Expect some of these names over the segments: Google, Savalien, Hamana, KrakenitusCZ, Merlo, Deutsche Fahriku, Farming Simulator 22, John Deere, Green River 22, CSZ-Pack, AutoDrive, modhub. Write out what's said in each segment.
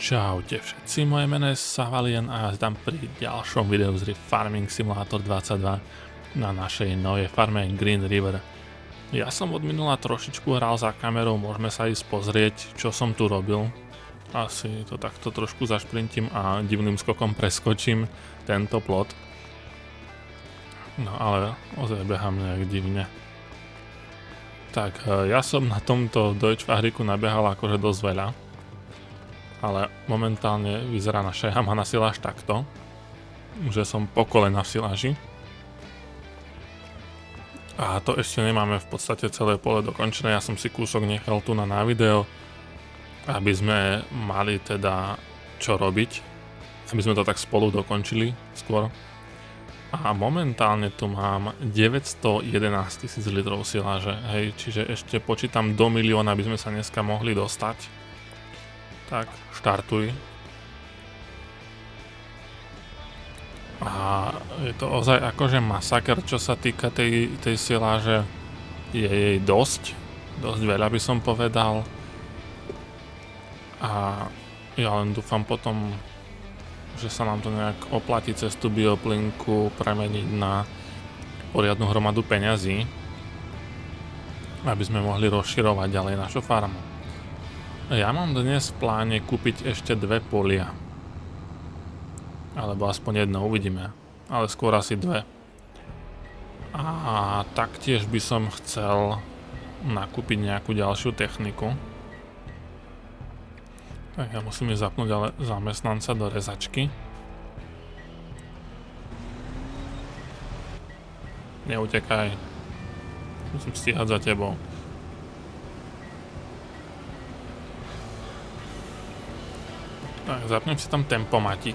Čaute všetci, moje meno je Savalien a ja vás pri ďalšom videu z Farming Simulator 22 na našej novej farme Green River. Ja som od minula trošičku hral za kamerou, môžeme sa ísť pozrieť, čo som tu robil. Asi to takto trošku zašprintím a divným skokom preskočím tento plot. No ale ozaj behám nejak divne. Tak, ja som na tomto Deutsche Fahriku nabehal akože dosť veľa. Ale momentálne vyzerá naša Hamana siláž takto, že som po kolena v siláži. A to ešte nemáme v podstate celé pole dokončené, ja som si kúsok nechal tu na video, aby sme mali teda čo robiť, aby sme to tak spolu dokončili skôr. A momentálne tu mám 911 000 litrov siláže, hej, čiže ešte počítam do milióna, aby sme sa dneska mohli dostať. Tak, štartuj. A je to ozaj akože masaker, čo sa týka tej siláže. Je jej dosť veľa by som povedal. A ja len dúfam potom, že sa nám to nejak oplatí cez tú bioplynku premeniť na poriadnu hromadu peňazí, aby sme mohli rozširovať ďalej našu farmu. Ja mám dnes v pláne kúpiť ešte dve polia. Alebo aspoň jedno, uvidíme. Ale skôr asi dve. A taktiež by som chcel nakúpiť nejakú ďalšiu techniku. Tak ja musím ísť zapnúť ale zamestnanca do rezačky. Neutekaj. Musím stíhať za tebou. Tak, zapnem si tam tempomatik.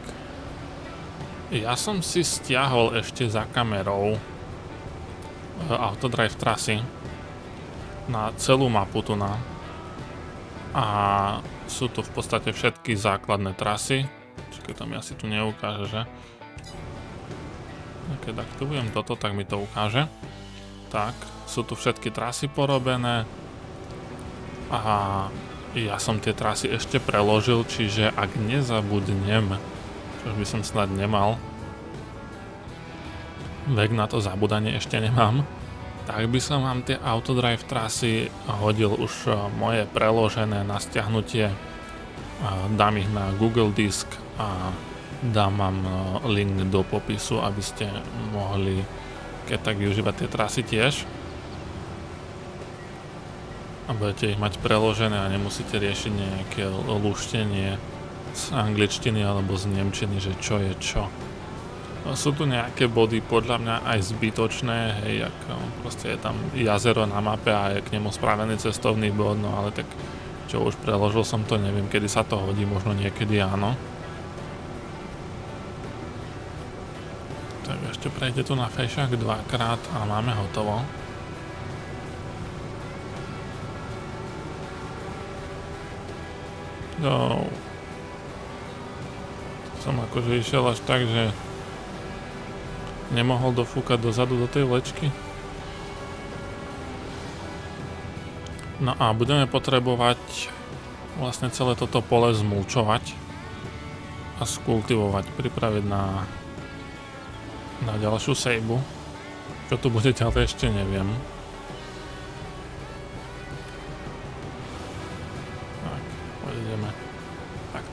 Ja som si stiahol ešte za kamerou autodrive trasy na celú mapu tu na. A sú tu v podstate všetky základné trasy. Čiže to mi asi tu neukáže, že? Keď aktivujem toto, tak mi to ukáže. Tak, sú tu všetky trasy porobené. Aha. Ja som tie trasy ešte preložil, čiže ak nezabudnem, čo by som snad nemal, vek na to zabudanie ešte nemám, tak by som vám tie autodrive trasy hodil už moje preložené na stiahnutie. Dám ich na Google disk a dám vám link do popisu, aby ste mohli keď tak využívať tie trasy tiež. A budete ich mať preložené a nemusíte riešiť nejaké luštenie z angličtiny alebo z nemčiny, že čo je čo. Sú tu nejaké body podľa mňa aj zbytočné, hej, ako proste je tam jazero na mape a je k nemu spravený cestovný bod, no ale tak čo už preložil som to, neviem, kedy sa to hodí, možno niekedy áno. Tak ešte prejde tu na fešák dvakrát a máme hotovo. No, som akože išiel až tak, že nemohol dofúkať dozadu do tej vlečky. No a budeme potrebovať vlastne celé toto pole zmulčovať a skultivovať, pripraviť na ďalšiu sejbu. Čo tu bude ďalej ešte neviem.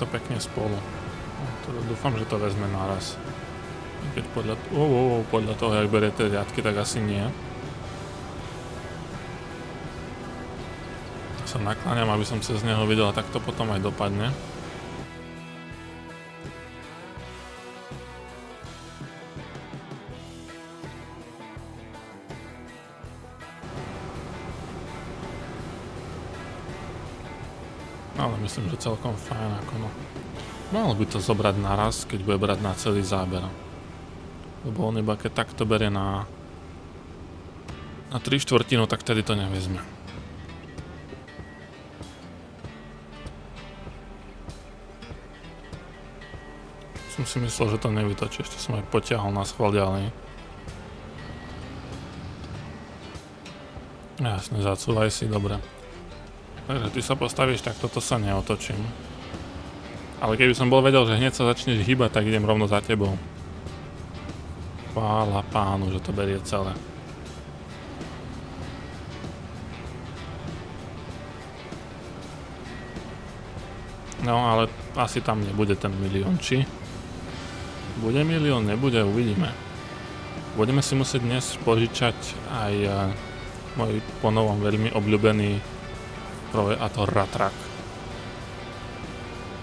To pekne spolu. Dúfam, že to vezme naraz. Keď podľa toho, jak beriete riadky, tak asi nie. Sa nakláňam, aby som cez neho videl a tak to potom aj dopadne. Ale myslím, že celkom fajn ako no. Malo by to zobrať naraz, keď bude brať na celý záber. Lebo on iba keď takto berie na 3/4, tak tedy to nevezme. Som si myslel, že to nevytočí, ešte som aj potiahol na schvál ďalej. Jasne, zacúvaj si, dobre. Takže ty sa postavíš, tak toto sa neotočím. Ale keby som bol vedel, že hneď sa začneš hýbať, tak idem rovno za tebou. Chvála pánu, že to berie celé. No, ale asi tam nebude ten milión, či? Bude milión, nebude, uvidíme. Budeme si musieť dnes požičať aj môj ponovom veľmi obľúbený prvé, a to ratrak.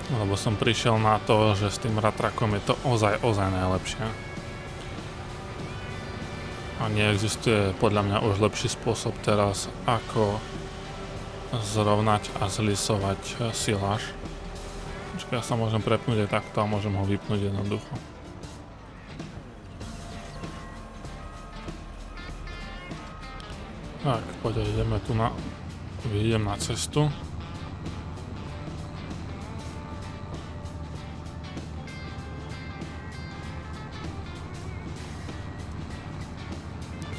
Lebo som prišiel na to, že s tým ratrakom je to ozaj najlepšie. A neexistuje podľa mňa už lepší spôsob teraz, ako zrovnať a zlisovať siláž. Ja sa môžem prepnúť aj takto a môžem ho vypnúť jednoducho. Tak, poď, ideme tu na... Vyjdem na cestu.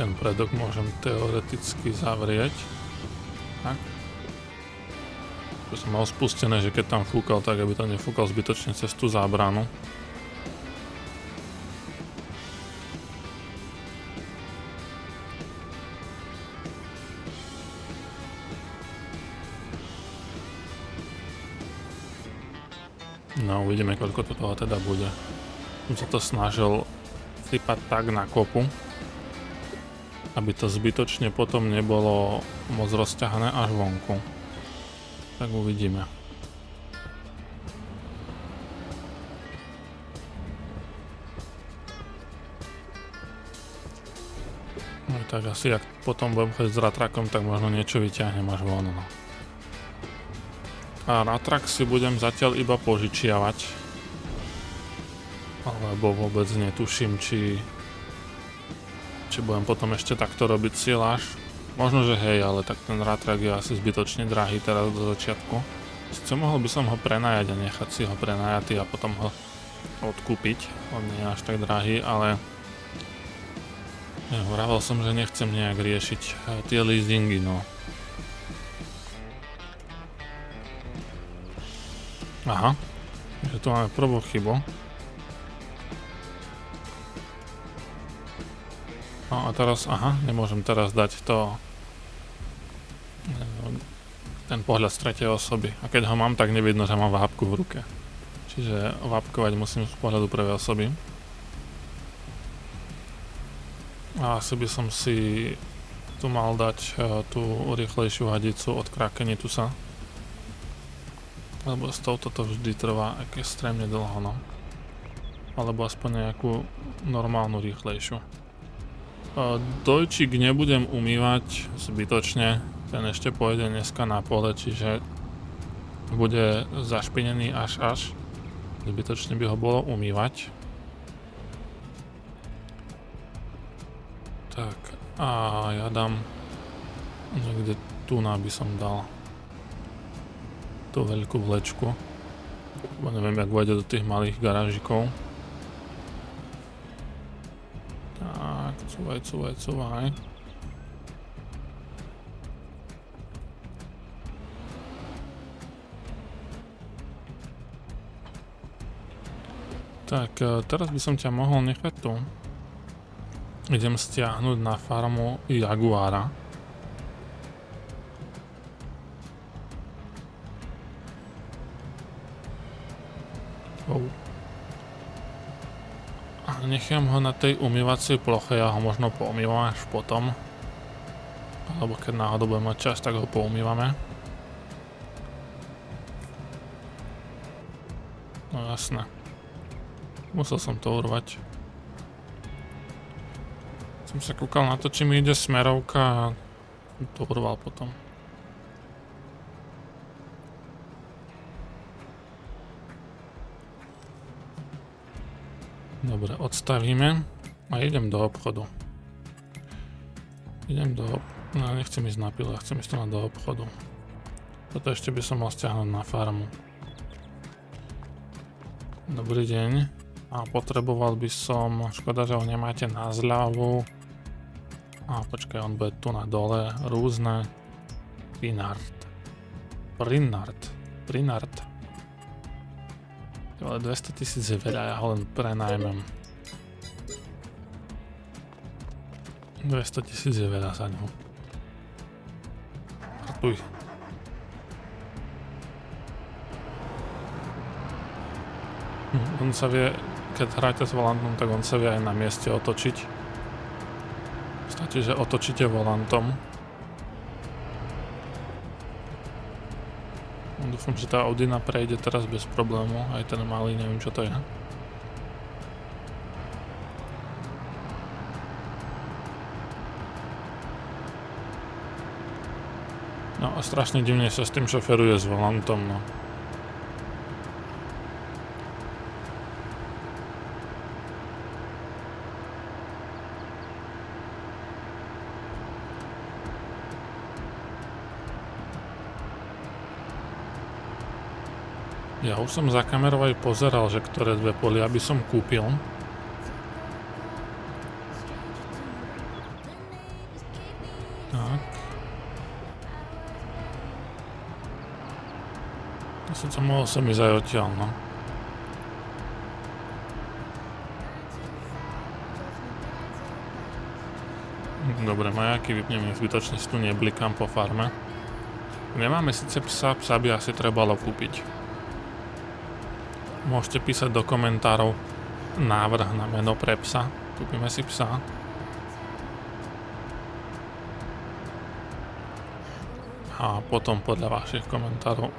Ten predok môžem teoreticky zavrieť. Tak. Som mal spustené, že keď tam fúkal, tak aby to nefúkal zbytočne cez tú zábranu. No, uvidíme, koľko to toho teda bude. Som sa to snažil typať tak na kopu, aby to zbytočne potom nebolo moc rozťahané až vonku. Tak uvidíme. No tak asi ak potom budem chodiť s ratrakom, tak možno niečo vyťahnem až von. No. A ratrak si budem zatiaľ iba požičiavať. Alebo vôbec netuším, či budem potom ešte takto robiť siláž. Možno, že hej, ale tak ten ratrak je asi zbytočne drahý teraz do začiatku. Sice mohol by som ho prenajať a nechať si ho prenajatý a potom ho odkúpiť. On nie je až tak drahý, ale... Ja vravel som, že nechcem nejak riešiť tie leasingy, no. Aha, že tu máme prvú chybu. No a teraz, aha, nemôžem teraz dať to... ten pohľad z tretej osoby. A keď ho mám, tak nevidno, že mám vápku v ruke. Čiže vápkovať musím z pohľadu prvej osoby. A asi by som si tu mal dať tú rýchlejšiu hadicu od Krakenitusa. Lebo s touto to vždy trvá extrémne dlho, no. Alebo aspoň nejakú normálnu rýchlejšiu. Dojčík nebudem umývať zbytočne, ten ešte pôjde dneska na pole, čiže bude zašpinený až. Zbytočne by ho bolo umývať. Tak, a ja dám niekde tu na by som dal tú veľkú vlečku. Neviem, jak vôjde do tých malých garážikov. Cúvaj. Tak, teraz by som ťa mohol nechať tu. Idem stiahnuť na farmu Jaguára. Nechám ho na tej umývacej ploche, ja ho možno poumývam až potom. Alebo keď náhodou budem mať čas, tak ho poumývame. No jasné. Musel som to urvať. Som sa kúkal na to, či mi ide smerovka a to urval potom. Dobre, odstavíme a idem do obchodu. No, nechcem ísť na pile, chcem ísť len do obchodu. Toto ešte by som mal stiahnuť na farmu. Dobrý deň. A potreboval by som... Škoda, že ho nemáte na zľavu. A počkaj, on bude tu na dole. Rúzne. Pinard. Prinard. Jo, ale 200 000 je veľa, ja ho len prenajmem. 200 000 je veľa za ňu. Ratuj. On sa vie, keď hráte s volantom, tak on sa vie aj na mieste otočiť. Stačí, že otočíte volantom. Dúfam, že tá Odina prejde teraz bez problému, aj ten malý, neviem čo to je. No a strašne divne sa s tým šoferuje s volantom, no. Ja už som za kamerou aj pozeral, že ktoré dve polia by som kúpil. Tak. Ja som sa mohol sem ísť aj odtiaľ, no. Dobre, majaky vypnem, zbytočne si tu neblikám po farme. Nemáme síce psa, psa by asi trebalo kúpiť. Môžete písať do komentárov návrh na meno pre psa. Kúpime si psa. A potom podľa vašich komentárov.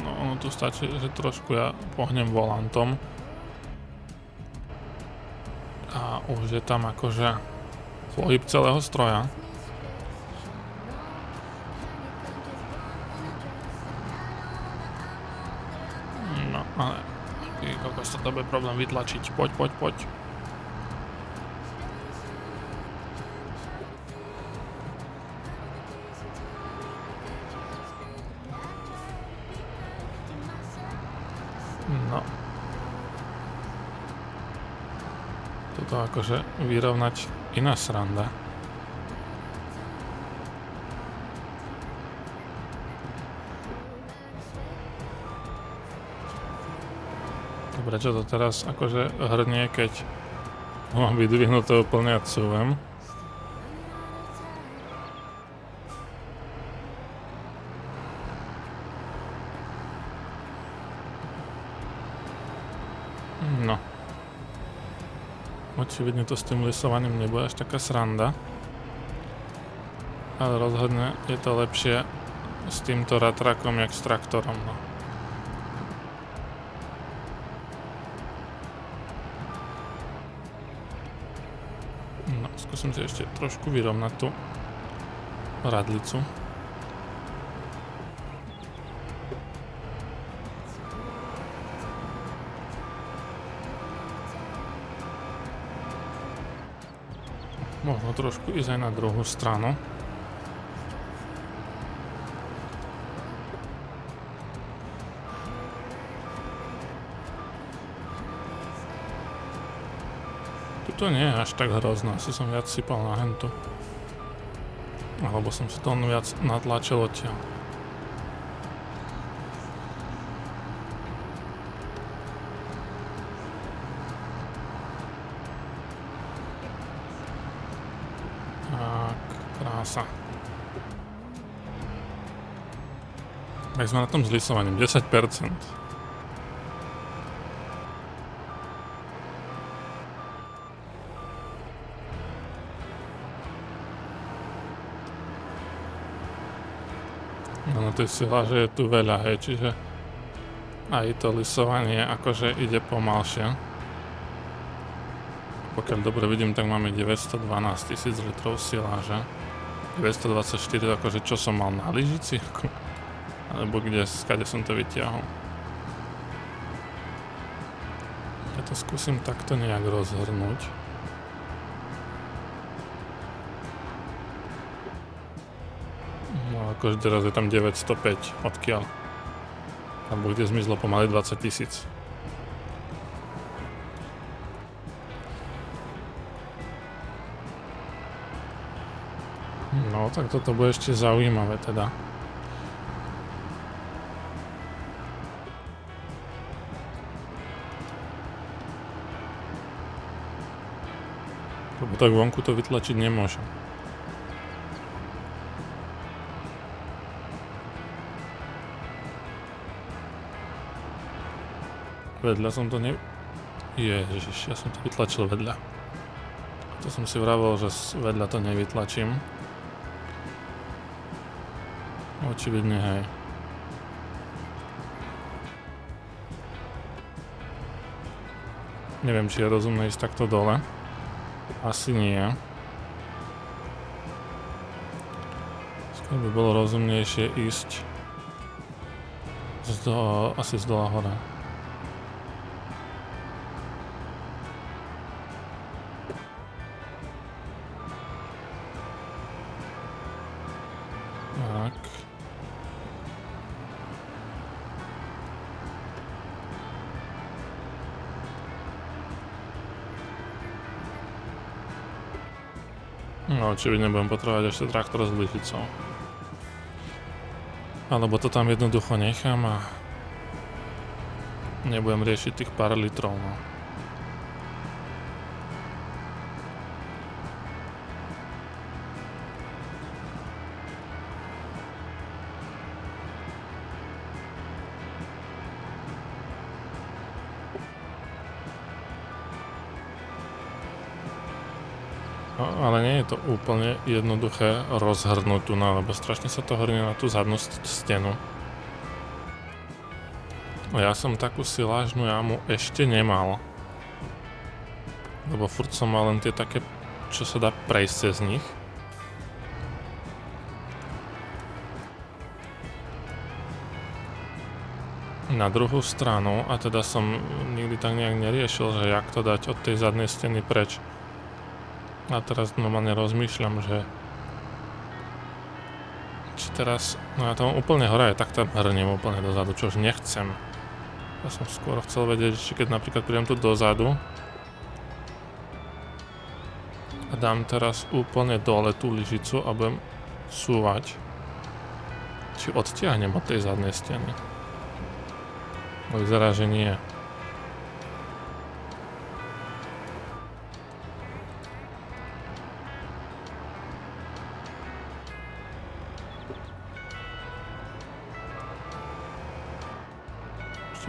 No ono tu stačí, že trošku ja pohnem volantom. A už je tam akože pohyb celého stroja. To bude problém vytlačiť. Poď, poď, poď. No. Toto akože vyrovnať iná sranda. Prečo to teraz akože hrnie, keď mám vydvihnutého plniacu vem? No. Očividne to s tým lisovaním nebude až taká sranda. Ale rozhodne je to lepšie s týmto ratrakom, jak s traktorom, no. Musím si ešte trošku vyrovnať tú radlicu. Možno trošku ísť aj na druhú stranu. To nie je až tak hrozné, asi som viac sypal na hentu. Alebo som si to on viac natlačil odtiaľ. Tak, krása. Tak sme na tom zlisovaním, 10 %. To je sila, že je tu veľa, hej, čiže aj to lisovanie akože ide pomalšie. Pokiaľ dobre vidím, tak máme 912 000 litrov siláže. 924, akože čo som mal na lyžici? Alebo kde, skade som to vytiahol. Ja to skúsim takto nejak rozhrnúť. Akože teraz je tam 905, odkiaľ? Alebo kde zmizlo pomaly 20 000. No, tak toto bude ešte zaujímavé teda. bo tak w łąku to wytlaczyć nie może. Wedle są to nie... Jezus, ja sam to wytlaczył wedle. To sam się wrawał, że wedle to nie wytlaczim. Oczywiście hej. Nie wiem, czy rozumne jest tak to dole. Asi nie. Skoro by było rozumniejsze iść asi z dola hora. Oczywiście będę potrzebować jeszcze traktor z lichicą. Albo to tam jednoducho nechám a nebudem riešiť tých pár litrov. No. Ale nie je to úplne jednoduché rozhrnúť tunel, lebo strašne sa to hrnie na tú zadnú stenu. Ja som takú silážnu jamu ešte nemal. Lebo furt som mal len tie také, čo sa dá prejsť cez nich. Na druhú stranu, a teda som nikdy tak nejak neriešil, že jak to dať od tej zadnej steny preč. A teraz normalnie rozmyślam, że czy teraz, no ja tam úplne horaje, tak tam hrniem úplne dozadu, čo už nechcem. Ja som skôr chcel vedieť, že keď napríklad prídem tu dozadu a dám teraz úplne dole tú lyžicu a budem súvať, či odtiahnem od tej zadnej steny. Vyzerá, že nie.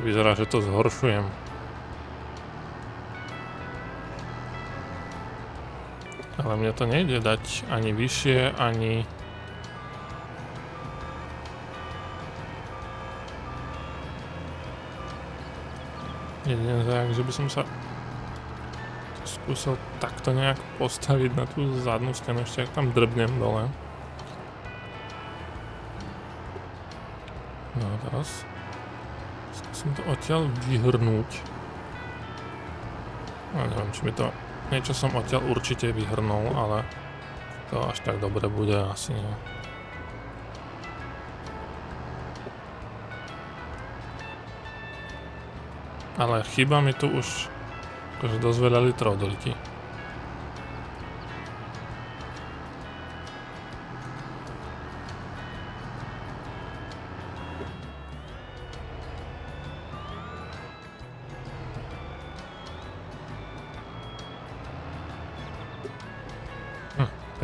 Vyzerá, že to zhoršujem. Ale mne to nejde dať ani vyššie, ani... Jedine tak, že by som sa skúsil takto nejak postaviť na tú zadnú stenu, ešte jak tam drbnem dole. No a teraz... to odtiaľ vyhrnúť. No neviem, či mi to... Niečo som odtiaľ určite vyhrnul, ale to až tak dobre bude, asi nie. Ale chyba mi tu už akože dosť veľa litrov do liky.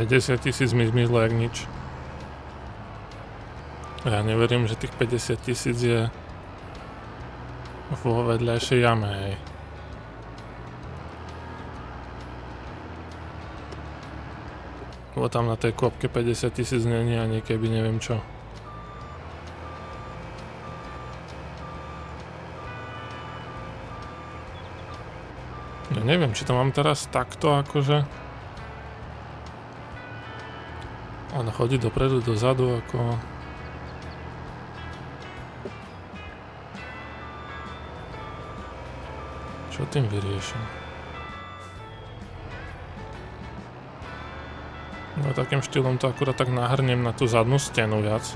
$50 000 mi zmizlo jak nič. Ja neverím, že tých 50 000 je vo vedľajšej jame, hej. Bo tam na tej kôpke 50 000 není ani keby neviem čo. Ja neviem, či to mám teraz takto akože... On chodzi dopredu, dozadu, jako... Co tym wyriešim? No takým štýlom to akurát tak nahrnem na tú zadnú stenu viac.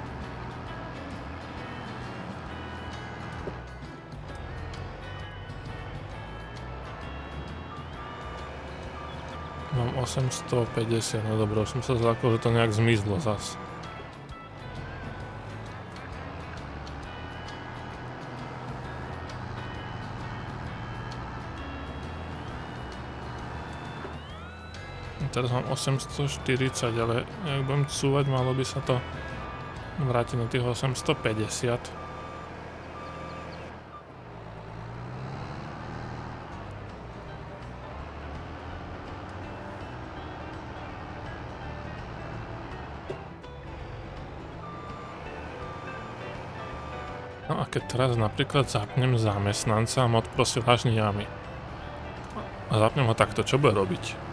Mám 850, no dobro, už som sa zľakol, že to nejak zmizlo zas. teraz mám 840, ale ak budem cúvať, malo by sa to vrátiť na tých 850. No a keď teraz napríklad zapnem zamestnanca a mod prosilažniami a zapnem ho takto, čo bude robiť?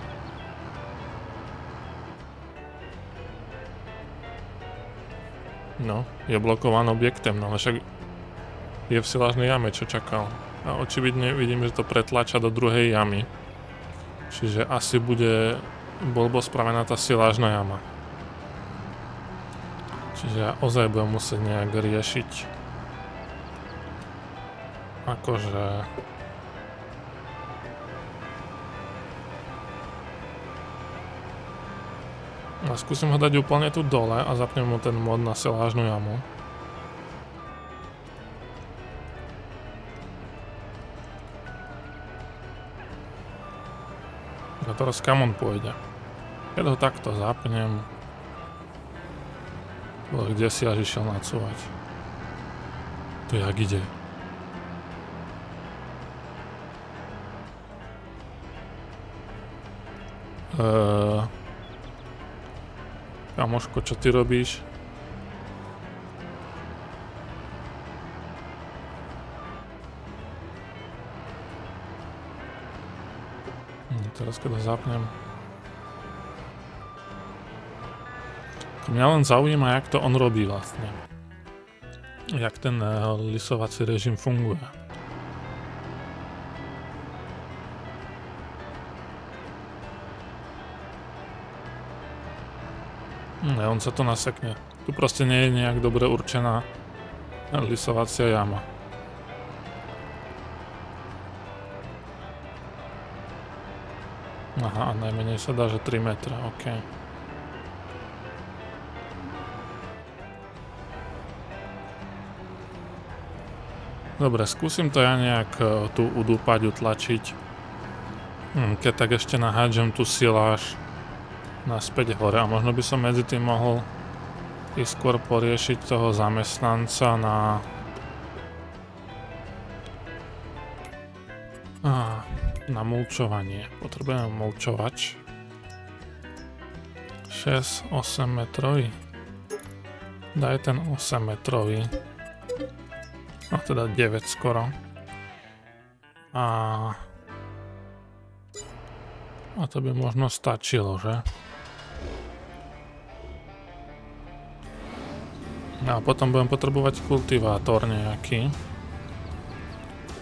No, je blokovaný objektem, no ale však je v silažnej jame, čo čakal. A očividne vidíme, že to pretláča do druhej jamy. Čiže asi bude blbo spravená tá silažná jama. Čiže ja ozaj budem musieť nejak riešiť. Akože... A skúsim ho dať úplne tu dole a zapnem mu ten mod na silážnu jamu. A teraz kam on pôjde? Keď ho takto zapnem... Kde si až išiel nacúvať? To jak ide? Kamoško, čo ty robíš? Teraz keď ho zapnem. Mňa len zaujíma, jak to on robí vlastne. Jak ten lisovací režim funguje. Ne, on sa to nasekne. Tu proste nie je nejak dobre určená lisovacia jama. Aha, a najmenej sa dá, že 3 metra, ok. Dobre, skúsim to ja nejak tu udúpať, utlačiť. Keď tak ešte nahádžem tú siláž naspäť hore a možno by som medzi tým mohol ísť skôr poriešiť toho zamestnanca na... na mulčovanie. Potrebujem mulčovač 6, 8 metrový. Daj ten 8 metrový. No teda 9 skoro. A to by možno stačilo, že? A potom budem potrebovať kultivátor nejaký.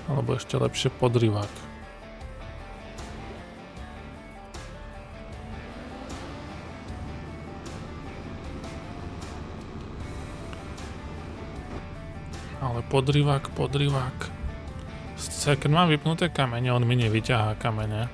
Alebo ešte lepšie podrývak. Ale podrývak. Keď mám vypnuté kamene, on mi nevyťahá kamene.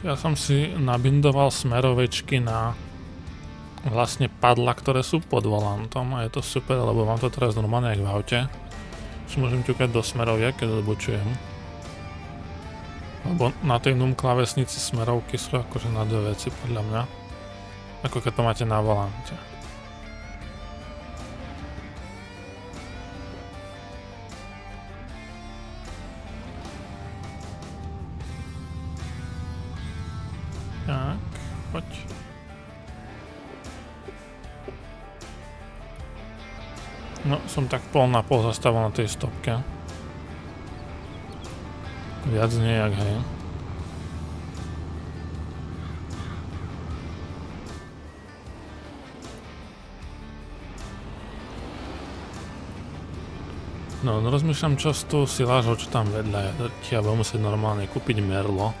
Ja som si nabindoval smerovečky na vlastne padla, ktoré sú pod volantom a je to super, lebo mám to teraz normálne jak v aute. Už môžem ťukať do smerovia, keď odbočujem. Lebo na tej NUM klávesnici smerovky sú akože na dve veci podľa mňa. Ako keď to máte na volante. Tak, poď. No, som tak pol na pol zastavil na tej stopke. Viac nejak, hej. No, rozmýšľam, čo s tou silážou, čo tam vedľa je. Ja budem musieť normálne kúpiť Merlo.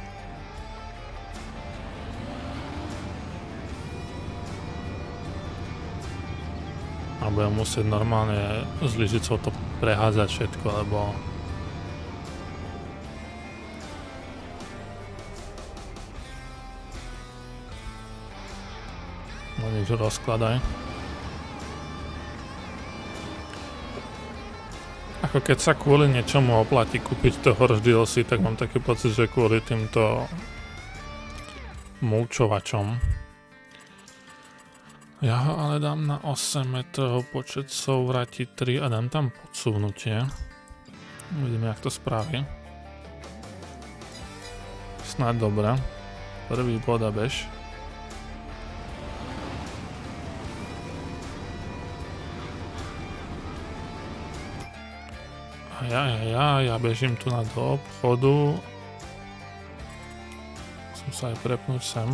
Budem musieť normálne s lyžicou to prehádzať všetko, lebo No niech rozkładaj. Ako keď sa kvôli niečomu oplatí kúpiť toho DLC, tak mám taký pocit, že kvôli týmto mulčovačom. Ja ho ale dám na 8 metrov, počet souvrati 3 a dám tam podsúvnutie. Uvidíme, jak to spraví. Snáď dobré. Prvý bod a bež. Ja bežím tu na do obchodu. Musím sa aj prepnúť sem.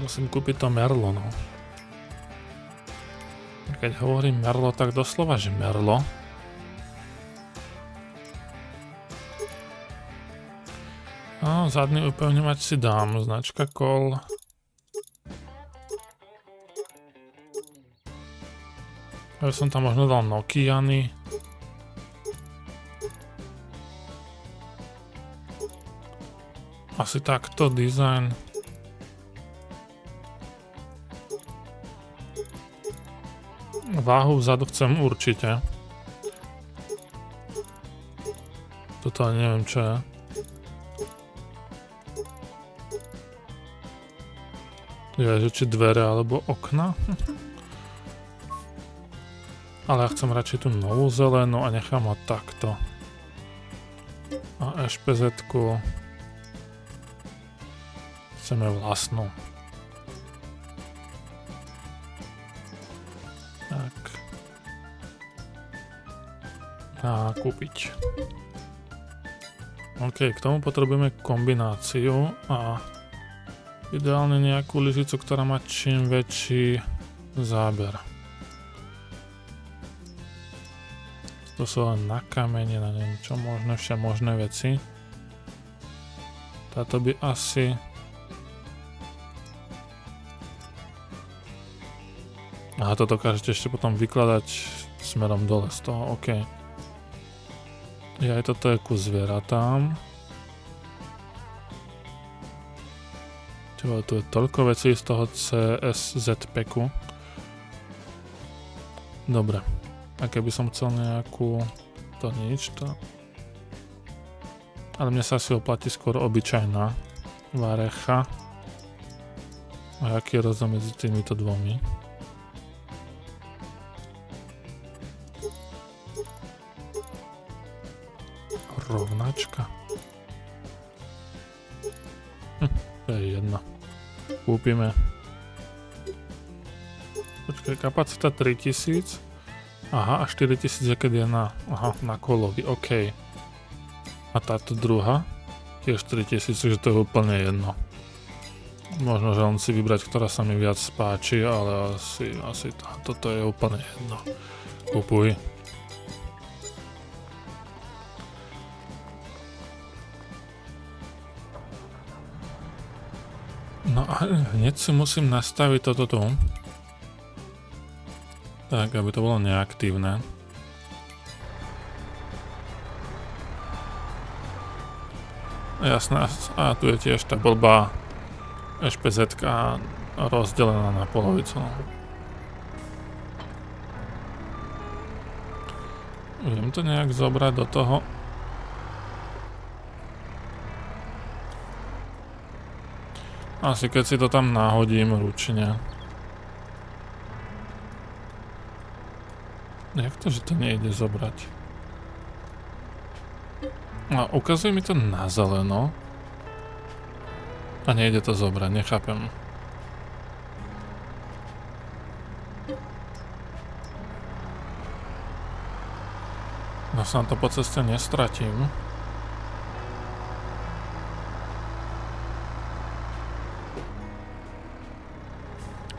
Musím kúpiť to Merlo, no. Keď hovorím Merlo, tak doslova, že Merlo. No, zadný upevňovač si dám, značka Kol. Ja som tam možno dal Nokiany. Asi takto design. Váhu vzadu chcem určite. Toto neviem čo je. Ježe, či dvere alebo okna? Ale ja chcem radšej tú novú zelenú a nechám ho takto. A EŠPZ-ku chceme vlastnú. Tak. A kúpiť. OK, k tomu potrebujeme kombináciu a ideálne nejakú lyžicu, ktorá má čím väčší záber. To sú len na kamene, na neviem čo možné, všemožné veci. Táto by asi... Aha, to dokážete ešte potom vykladať smerom dole z toho, OK. Aj toto je ku zvieratám. Čiže tu je toľko vecí z toho CSZ-Packu. Dobre. A keby som chcel nejakú... to nič, to... Ale mne sa asi oplatí skôr obyčajná varecha. A aký je rozdiel medzi týmito dvomi? Rovnačka. To je jedno. Kúpime. Počkaj, kapacita 3000. Aha, a 4000 je keď je na, aha, na kolovi, OK. A táto druhá je 4000, takže to je úplne jedno. Možno, že on si vybrať, ktorá sa mi viac spáči, ale asi táto, to je úplne jedno. Kupuj. No a hneď si musím nastaviť toto tu. Tak, aby to bolo neaktívne. Jasné, a tu je tiež tá blbá EŠPZ-ka rozdelená na polovicu. Viem to nejak zobrať do toho. Asi keď si to tam nahodím ručne. Jak to, že to nejde zobrať? A ukazuje mi to na zeleno. A nejde to zobrať, nechápem. No sa na to po ceste nestratím.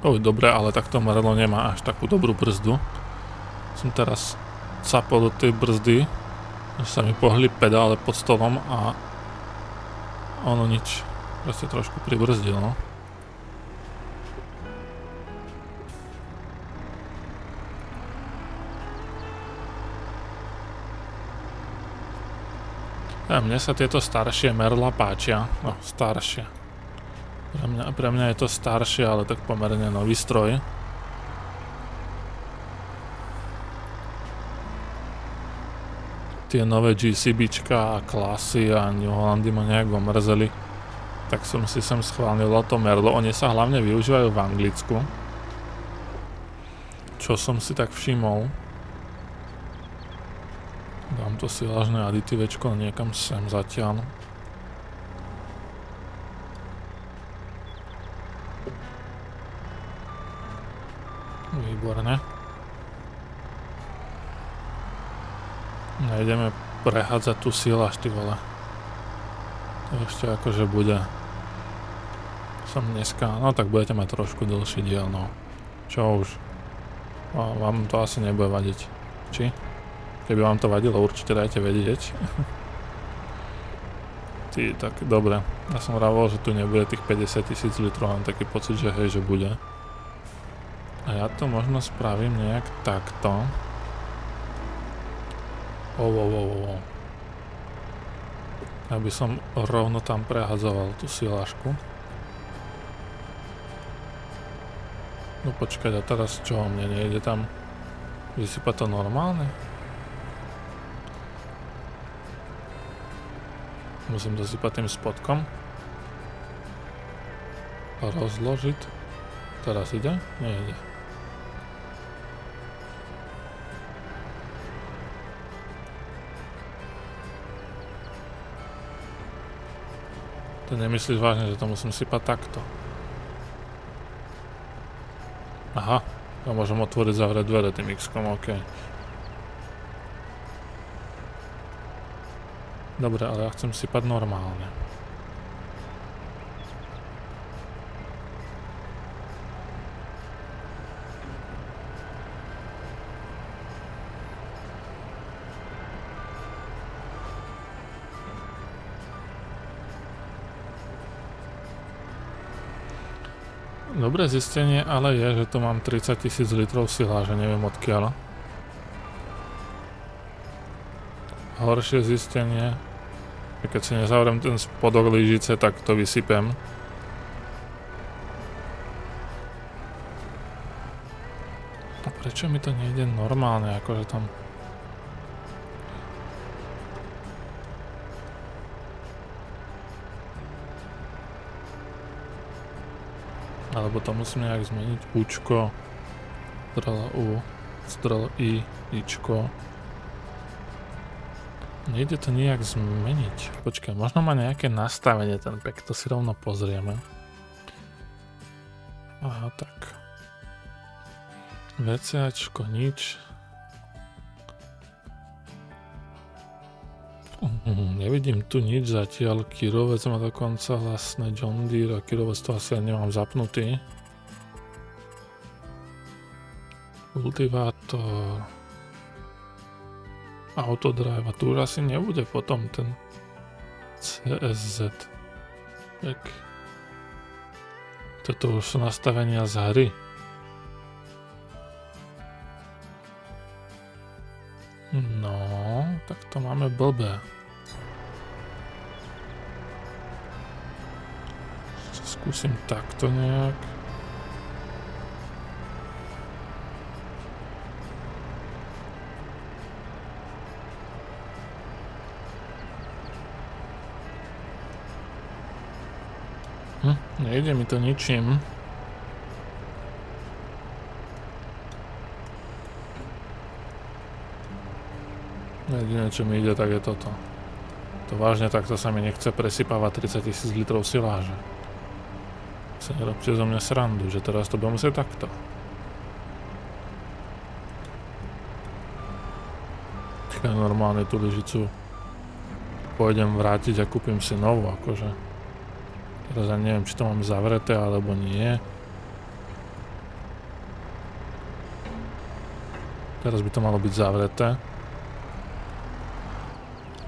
Oj, dobre, ale takto Merlo nemá až takú dobrú brzdu. Som teraz capol do tej brzdy, že sa mi pohli pedále pod stolom a ono nič, proste trošku pribrzdilo. A mne sa tieto staršie Merla páčia, no staršie. Pre mňa je to staršie, ale tak pomerne nový stroj. Tie nové GCBčka a klasy a New Hollandy ma nejak omrzeli, tak som si sem schválnil to Merlo. Oni sa hlavne využívajú v Anglicku, čo som si tak všimol. Dám to silažné aditívečko niekam sem zatiaľ. Výborné. Nejdeme prehádzať tú silaž, ty vole. To ešte akože bude. Som dneska, no tak budete mať trošku dlhší diel, no. Čo už. A vám to asi nebude vadiť, či? Keby vám to vadilo, určite dajte vedieť. Ty, tak dobre. Ja som hovoril, že tu nebude tých 50 000 litrov, mám taký pocit, že hej, že bude. A ja to možno spravím nejak takto. Aby som rovno tam prehadzoval tú silažku. No počkaj, a teraz čo? Mne nejde tam vysypať to normálne? Musím to sypať tým spodkom. Rozložiť. Teraz ide? Nejde. Ty nemyslíš vážne, že to musím sypať takto? Aha, ja môžem otvoriť, zavrieť dvere tým X-kom, OK. Dobre, ale ja chcem sypať normálne. Dobré zistenie ale je, že tu mám 30 000 litrov siláže, neviem odkiaľ. Horšie zistenie, že keď si nezavriem ten spodok lyžice, tak to vysypem. A prečo mi to nejde normálne, akože tam... Alebo to musím nejak zmeniť. Učko, strela U, strela I, Ičko. Nejde to nejak zmeniť. Počkaj, možno má nejaké nastavenie ten pek, to si rovno pozrieme. Aha, tak. VCAčko, nič. Nevidím tu nič zatiaľ, Kyrovec má dokonca vlastne John Deere a Kyrovec to asi ja nemám zapnutý. Kultivátor. Autodrive, a tu už asi nebude potom ten CSZ. Tak. Toto už sú nastavenia z hry. No, tak to máme blbé. Skúsim takto nejak. Nejde mi to ničím. Jediné, čo mi ide, tak je toto. To vážne, takto sa mi nechce presypávať 30 000 litrov siláže. Sa nerobte zo mňa srandu, že teraz to budem musieť takto. Keď normálne tú lyžicu pôjdem vrátiť a kúpim si novú, akože. Teraz ja neviem, či to mám zavreté, alebo nie. Teraz by to malo byť zavreté.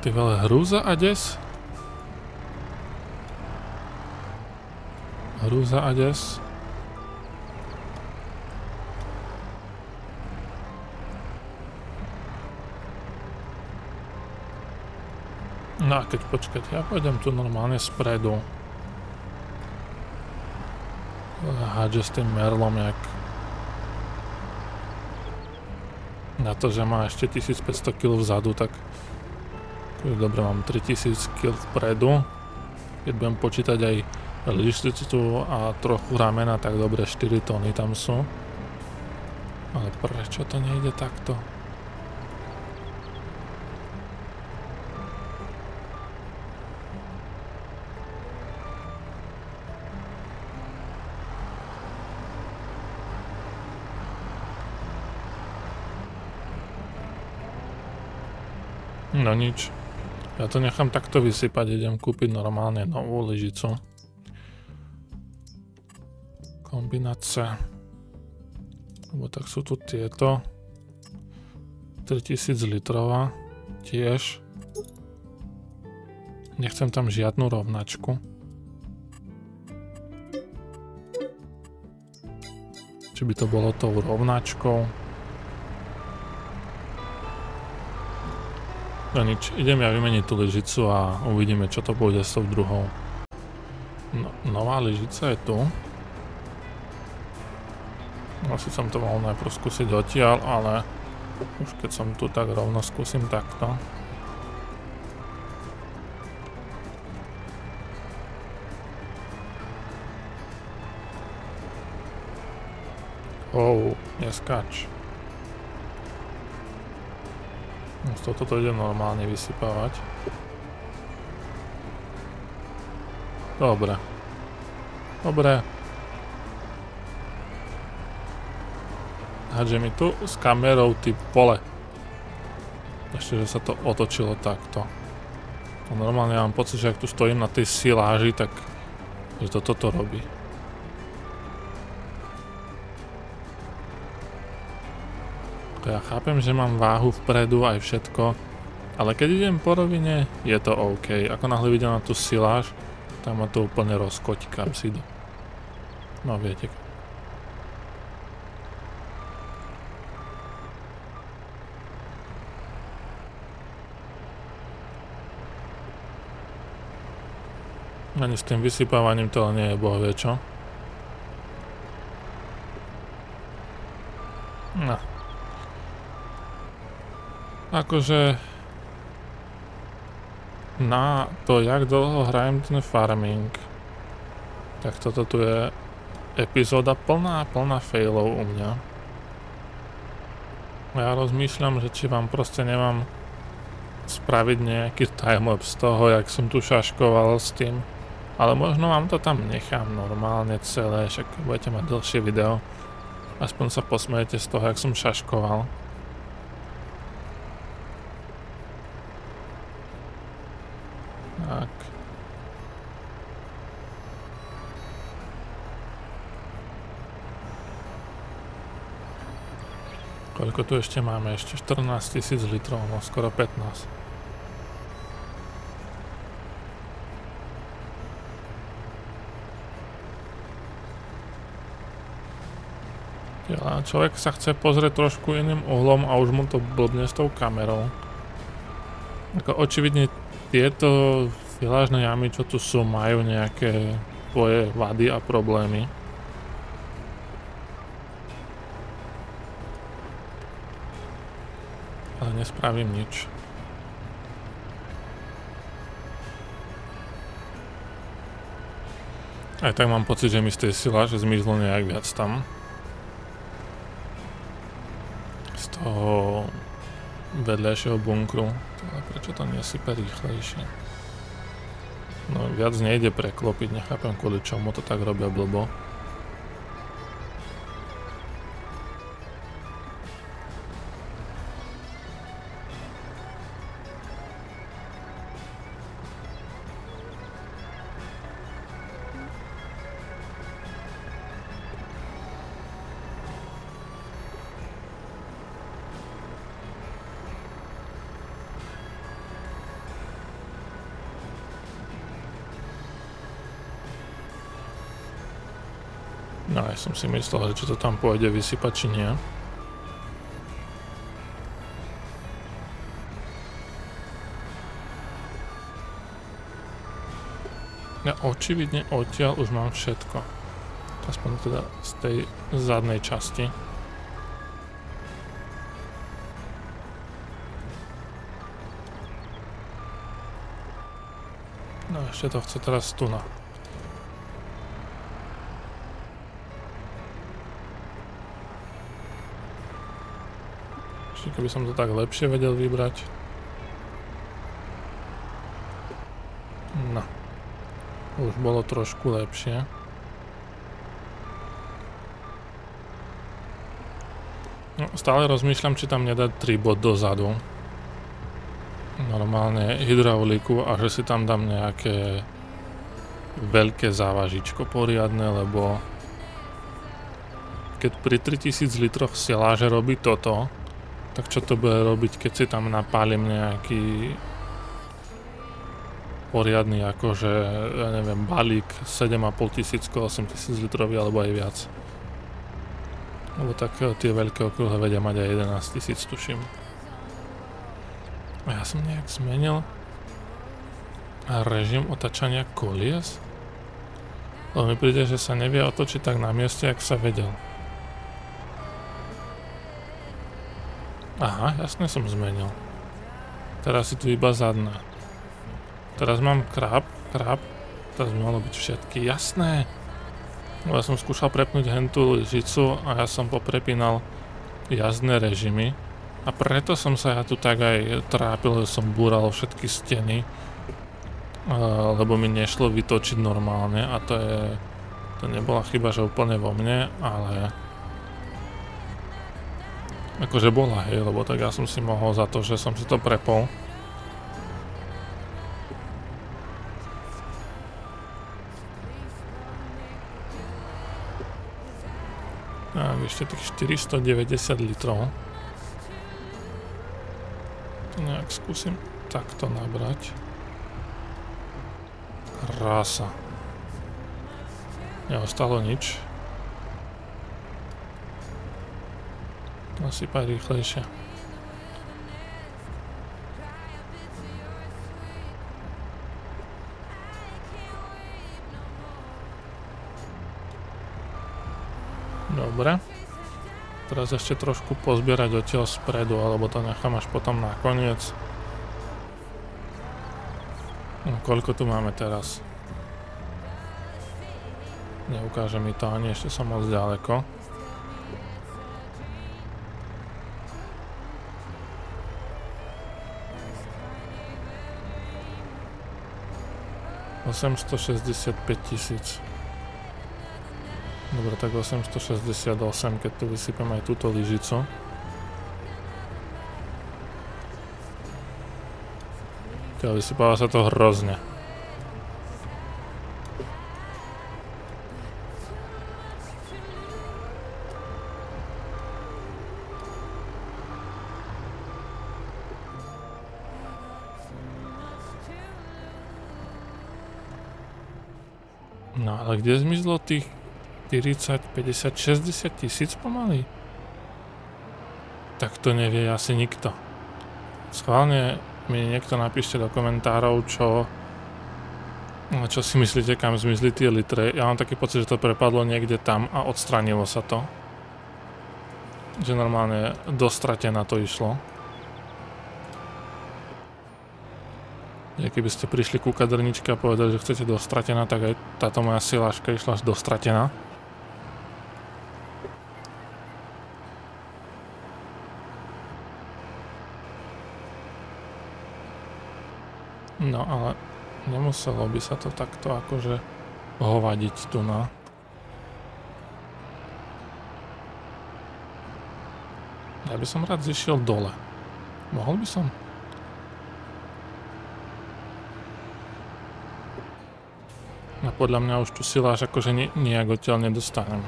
Ty vole, hrúza a des? Hrúza a des? No a keď počkať, ja pôjdem tu normálne spredu. Aha, że z tym Merlom jak... Na to, że ma jeszcze 1500 kg vzadu, tak... Dobre, mám 3000 kg vpredu. Keď budem počítať aj lišticu a trochu ramena, tak dobre 4 tony tam sú. Ale prečo to nejde takto? No nič. Ja to nechám takto vysypať, idem kúpiť normálne novú lyžicu. Kombinácia. Lebo tak sú tu tieto. 3000 litrová. Tiež. Nechcem tam žiadnu rovnačku. Či by to bolo tou rovnačkou. No nič, idem ja vymeniť tú lyžicu a uvidíme, čo to pôjde s tou druhou. No, nová lyžica je tu. Asi som to mal najprv skúsiť odtiaľ, ale už keď som tu, tak rovno skúsim takto. Ou, neskáč. Toto idem normálne vysypávať. Dobre. Dobre. Hádže mi tu s kamerou typ pole. Ešte, že sa to otočilo takto. Normálne mám pocit, že ak tu stojím na tej siláži, tak že to toto robí. Ja chápem, že mám váhu vpredu aj všetko, ale keď idem po rovine, je to OK. Ako náhle vidím na tú siláž, tam ma to úplne rozkoťkám si do... No viete. Ani s tým vysypávaním to nie je bohvie čo. No. Akože na to, jak dlho hrajem ten farming, tak toto tu je epizóda plná failov u mňa. Ja rozmýšľam, že či vám proste nemám spraviť nejaký timelapse z toho, jak som tu šaškoval s tým, ale možno vám to tam nechám normálne celé, však budete mať dlhšie video, aspoň sa posmejete z toho, jak som šaškoval. Koľko tu ešte máme? Ešte 14 000 litrov, no skoro 15. Človek sa chce pozrieť trošku iným uhlom a už mu to blbne s tou kamerou. Ako očividne tieto silážne jamy, čo tu sú, majú nejaké svoje vady a problémy. Ale nespravím nič. Aj tak mám pocit, že mi z tej siláže zmizlo nejak viac tam. Z toho vedľajšieho bunkru. Ale prečo to nesype rýchlejšie? No viac nejde preklopiť, nechápem kvôli čomu to tak robia blbo. No ja som si myslel, že či to tam pôjde vysypať, či nie. Ja očividne odtiaľ už mám všetko. Teraz panu to da z tej zadnej czaszki. No jeszcze to chcę teraz stuna. Jeśli by sam to tak lepšie vedel vybrać. No. Już było troszkę lepšie. No, stále rozmýšľam, či tam nedať 3 bod dozadu. Normálne hydrauliku a že si tam dám nejaké veľké závažičko poriadne, lebo keď pri 3000 litroch siláže robí toto, tak čo to bude robiť, keď si tam napálim nejaký poriadny akože, ja neviem, balík 7500, 8000 litrový alebo aj viac. Lebo tak tie veľké okruhle vedia mať aj 11000, tuším. Ja som nejak zmenil režim otačania kolies. Lebo mi príde, že sa nevie otočiť tak na mieste, jak sa vedel. Aha, jasne som zmenil. Teraz je tu iba zadná. Teraz mám krab. Teraz by malo byť všetky. Jasné! Ja som skúšal prepnúť hentú lyžicu a ja som poprepínal jazdné režimy a preto som sa ja tu tak aj trápil, že som búral všetky steny, lebo mi nešlo vytočiť normálne a to je, to nebola chyba, že úplne vo mne, ale akože bola, hej, lebo tak ja som si mohol za to, že som si to prepol. Ešte tých 490 litrov. To nejak skúsim takto nabrať. Krása. Neostalo nič. Nasypaj rýchlejšie. Dobre. Teraz ešte trošku pozbierať odtiaľ spredu, alebo to nechám až potom na koniec. No, koľko tu máme teraz? Neukáže mi to ani, ešte som moc ďaleko. $865,000. Dobre, tak 868, keď tu vysypem aj túto lyžicu. Teda vysypáva sa to hrozne. No ale kde zmizlo tých 40, 50, 60 000 pomaly? Tak to nevie asi nikto. Schválne mi niekto napíšte do komentárov, čo si myslíte, kam zmizli tie litre. Ja mám taký pocit, že to prepadlo niekde tam a odstranilo sa to. Že normálne do strate na to išlo. Keby ste prišli ku kaderničke a povedali, že chcete do stratená, tak aj táto moja siláška išla až do stratená. No ale nemuselo by sa to takto akože hovadiť tu na. Ja by som rád zišiel dole. Mohol by som? A podľa mňa už tu siláž akože nijak odtiaľ nedostanem.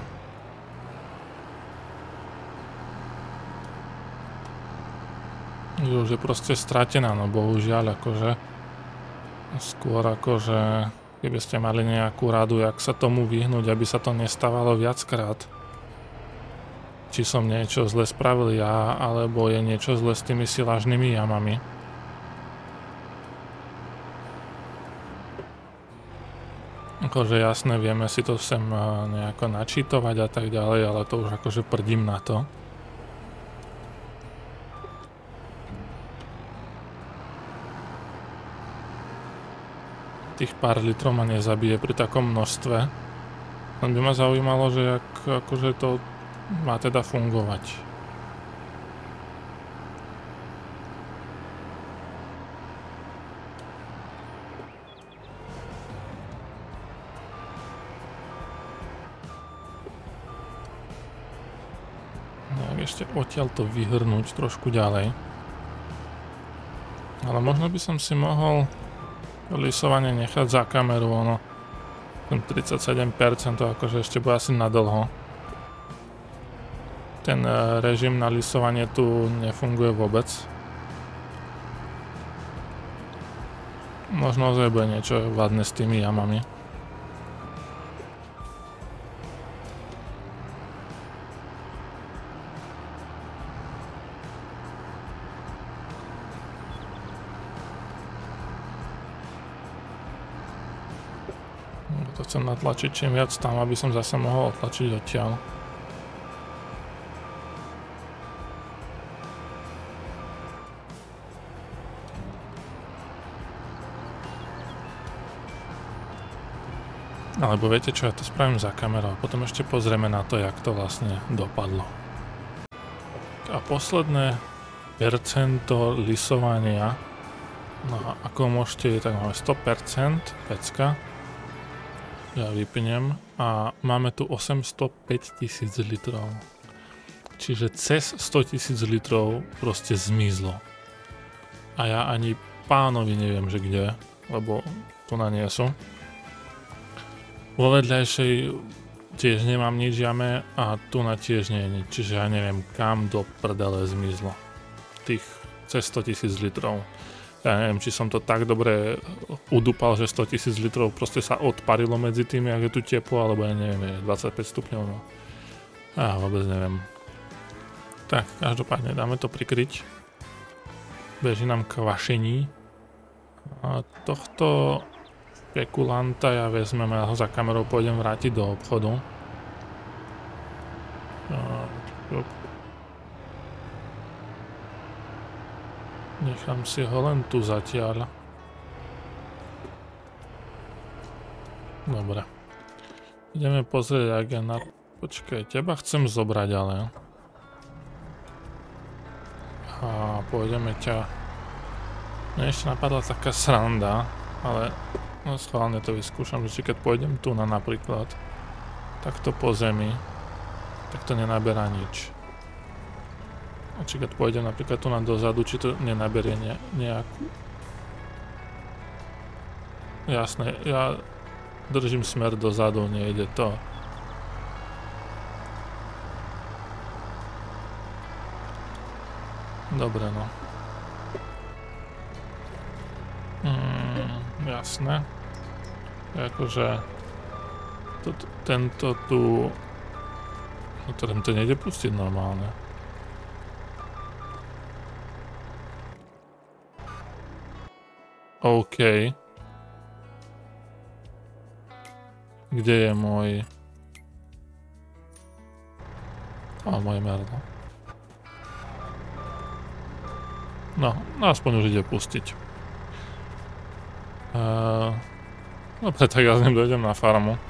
Už je proste stratená, no bohužiaľ akože skôr akože keby ste mali nejakú radu, jak sa tomu vyhnúť, aby sa to nestávalo viackrát. Či som niečo zle spravil ja, alebo je niečo zle s tými silážnymi jamami. akože jasné, vieme si to sem nejako načítovať a tak ďalej, ale to už akože prdím na to. Tých pár litrov ma nezabije pri takom množstve. Len by ma zaujímalo, že akože to má teda fungovať. Ešte odtiaľ to vyhrnúť trošku ďalej. Ale možno by som si mohol lisovanie nechať za kameru, ono 37% to akože ešte bude asi nadlho. Ten režim na lisovanie tu nefunguje vôbec. Možno ozaj bude niečo vadné s tými jamami. Chcem natlačiť čím viac tam, aby som zase mohol otlačiť odtiaľ. Alebo viete čo, ja to spravím za kamerou a potom ešte pozrieme na to, jak to vlastne dopadlo. A posledné percento lisovania, no a ako môžete, tak máme 100%, pecka. Ja vypnem a máme tu 805 000 litrov. Čiže cez 100 000 litrov proste zmizlo. A ja ani pánovi neviem, že kde, lebo tu na nie sú. Vo vedľajšej tiež nemám nič jame a tu na tiež nie je nič. Čiže ja neviem, kam do prdele zmizlo. Tých cez 100 000 litrov. Ja neviem, či som to tak dobre udúpal, že 100 000 litrov proste sa odparilo medzi tým, jak je tu teplo, alebo ja neviem, 25 stupňov, no. Á, vôbec neviem. Tak, každopádne dáme to prikryť. Beží nám kvašení. A tohto spekulanta ja vezmem, ja ho za kamerou pôjdem vrátiť do obchodu. Nechám si ho len tu zatiaľ. Dobre. Ideme pozrieť, ak ja na... Počkaj, teba chcem zobrať, ale... A pôjdeme ťa... Mne ešte napadla taká sranda, ale... No schválne to vyskúšam, že keď pôjdem tu na napríklad, takto po zemi, tak to nenaberá nič. A či keď pôjdem napríklad tu na dozadu, či to nenaberie nejakú... Jasné, ja držím smer dozadu, nejde to. Dobre, no. Jasné. Akože... Tento tu... No to nejde pustiť normálne. OK. Kde je môj... A moje Merlo. No, aspoň už ide pustiť. Dobre, tak ja s ním dojdem na farmu.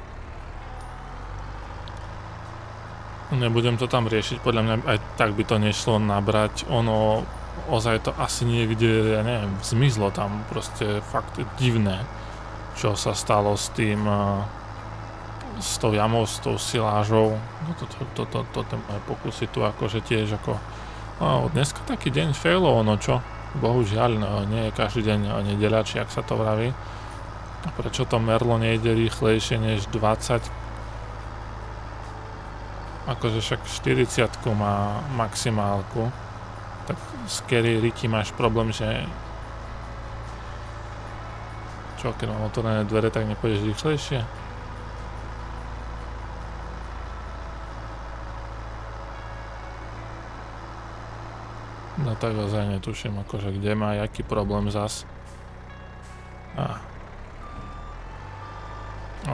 Nebudem to tam riešiť, podľa mňa aj tak by to nešlo nabrať. Ono... Ozaj to asi niekde, ja neviem, zmizlo tam, proste fakt divné, čo sa stalo s tým, s tou jamou, s tou silážou. Toto moje pokusy tu akože tiež ako, no dneska taký deň failov, no čo, bohužiaľ, no nie je každý deň nedeľa, či ak sa to vraví. A prečo to Merlo nejde rýchlejšie než 20? Akože však 40 má maximálku. Tak s Kerry Ricky máš problém, že... Čo, keď mám otvorené dvere, tak nepôjdeš rýchlejšie? No tak ozaj netuším, akože kde má, jaký problém zas. A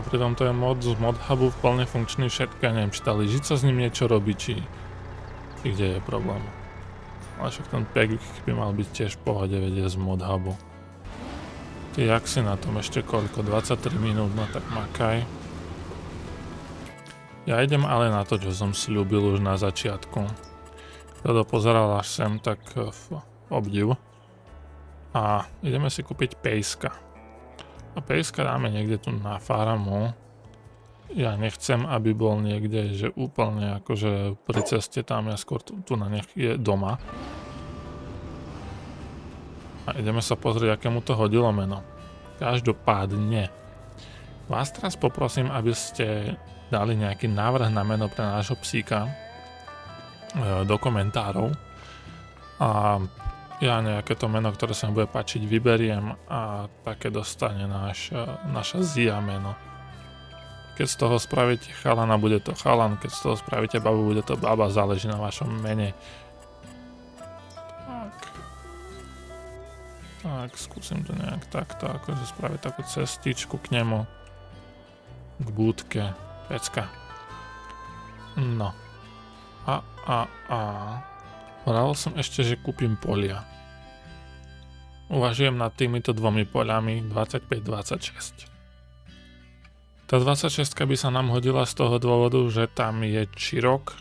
pritom to je mod z modhubu, plne funkčný všetko, ja neviem, či tá lyžica s ním niečo robí, či kde je problém. Ale však ten pack by mal byť tiež v pohode, vedie z modhubu. Ty, jak si na tom ešte koľko? 23 minút, no tak makaj. Ja idem ale na to, čo som sľúbil už na začiatku. Kto pozeral až sem, tak obdiv. A ideme si kúpiť pejska. A pejska dáme niekde tu na farmu. Ja nechcem, aby bol niekde, že úplne akože pri ceste tam, ja skôr tu na nech je doma. A ideme sa pozrieť, aké mu to hodilo meno. Každopádne vás teraz poprosím, aby ste dali nejaký návrh na meno pre nášho psíka do komentárov a ja nejaké to meno, ktoré sa mi bude páčiť, vyberiem a také dostane naša Zia meno. Keď z toho spravíte chalana, bude to chalan, keď z toho spravíte babu, bude to baba, záleží na vašom mene. Tak, skúsim to nejak takto, akože spraviť takú cestičku k nemu, k búdke, pecka. No. A. Hovoril som ešte, že kúpim polia. Uvažujem nad týmito dvomi poliami 25-26. Tá 26 by sa nám hodila z toho dôvodu, že tam je čirok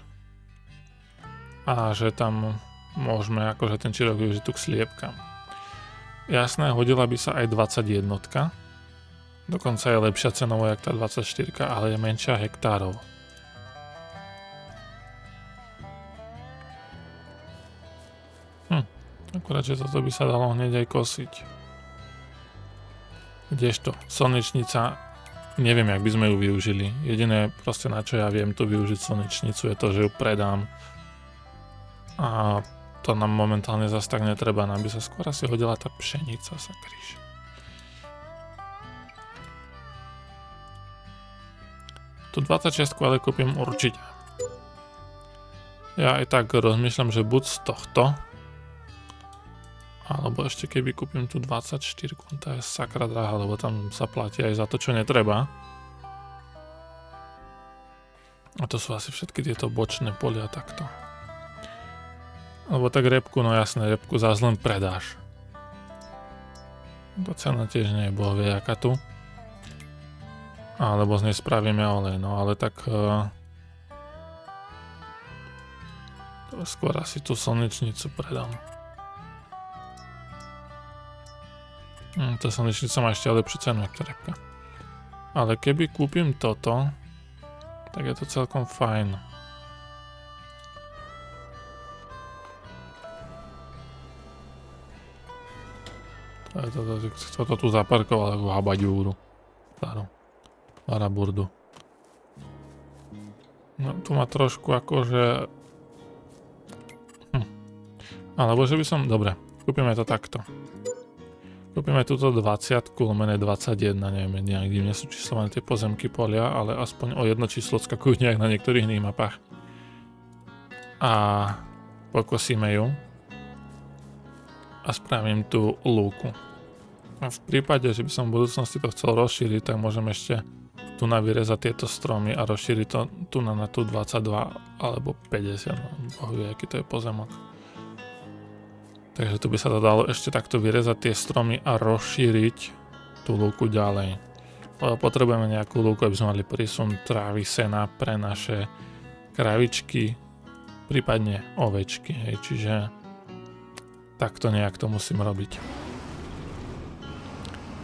a že tam môžeme akože ten čirok využiť tu k sliepkám. Jasné, hodila by sa aj 21. Dokonca je lepšia cenovo jak tá 24, ale je menšia hektárov. Akurát, že toto by sa dalo hneď aj kosiť. Kdežto, slnečnica, neviem, jak by sme ju využili. Jediné proste, na čo ja viem tu využiť slnečnicu, je to, že ju predám. A to nám momentálne zase tak netreba, nám by sa skôr asi hodila tá pšenica, sa kríž. Tu 26 ale kúpim určite. Ja aj tak rozmýšľam, že buď z tohto, alebo ešte keby kúpim tu 24, to je sakra drahá, lebo tam sa platí aj za to, čo netreba. A to sú asi všetky tieto bočné polia takto. Lebo tak repku, no jasné, repku zás len predáš. To cena tiež nie je bohvie jaká tu. Alebo z nej spravíme olej, no ale tak... To skôr asi tú slnečnicu predám. Tá slnečnica má ešte lepšiu cenu ako repka. Ale keby kúpim toto, tak je to celkom fajn. Toto tu zaparkoval ako habaďúru. Starú. Haraburdu. No tu má trošku akože... Alebo že by som... Dobre, kúpime to takto. Kúpime túto 20-ku, lomene 21, neviem, nejak divne sú číslované tie pozemky polia, ale aspoň o jedno číslo skakujú nejak na niektorých iných mapách. A pokosíme ju. A spravím tú lúku. A v prípade, že by som v budúcnosti to chcel rozšíriť, tak môžem ešte tu na vyrezať tieto stromy a rozšíriť to tu na tú 22 alebo 50. Boh vie, aký to je pozemok. Takže tu by sa to dalo ešte takto vyrezať tie stromy a rozšíriť tú lúku ďalej. Lebo potrebujeme nejakú lúku, aby sme mali prísun trávy, sena pre naše kravičky, prípadne ovečky. Hej, čiže... Takto nejak to musím robiť.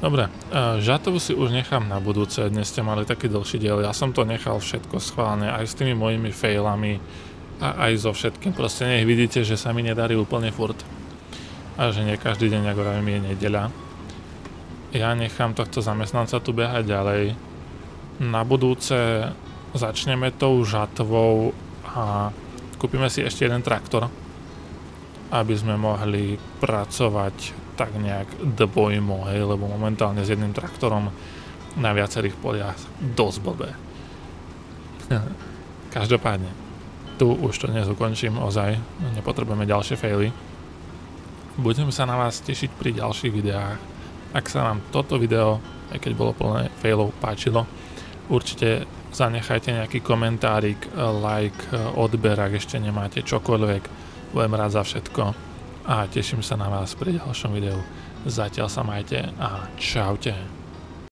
Dobre, žatovu si už nechám na budúce, dnes ste mali taký dlhší diel, ja som to nechal všetko schválne, aj s tými mojimi failami a aj so všetkým, proste nech vidíte, že sa mi nedarí úplne furt a že nie každý deň, ako vravím, je nedeľa. Ja nechám tohto zamestnanca tu behať ďalej, na budúce začneme tou žatvou a kúpime si ešte jeden traktor, aby sme mohli pracovať tak nejak dvojmo, hej, lebo momentálne s jedným traktorom na viacerých poliach dosť blbé. Každopádne, tu už to dnes ukončím, ozaj, nepotrebujeme ďalšie faily. Budem sa na vás tešiť pri ďalších videách. Ak sa vám toto video, aj keď bolo plné failov, páčilo, Určite zanechajte nejaký komentárik, like, odber, ak ešte nemáte čokoľvek. Budem rád za všetko a teším sa na vás pri ďalšom videu. Zatiaľ sa majte a čaute.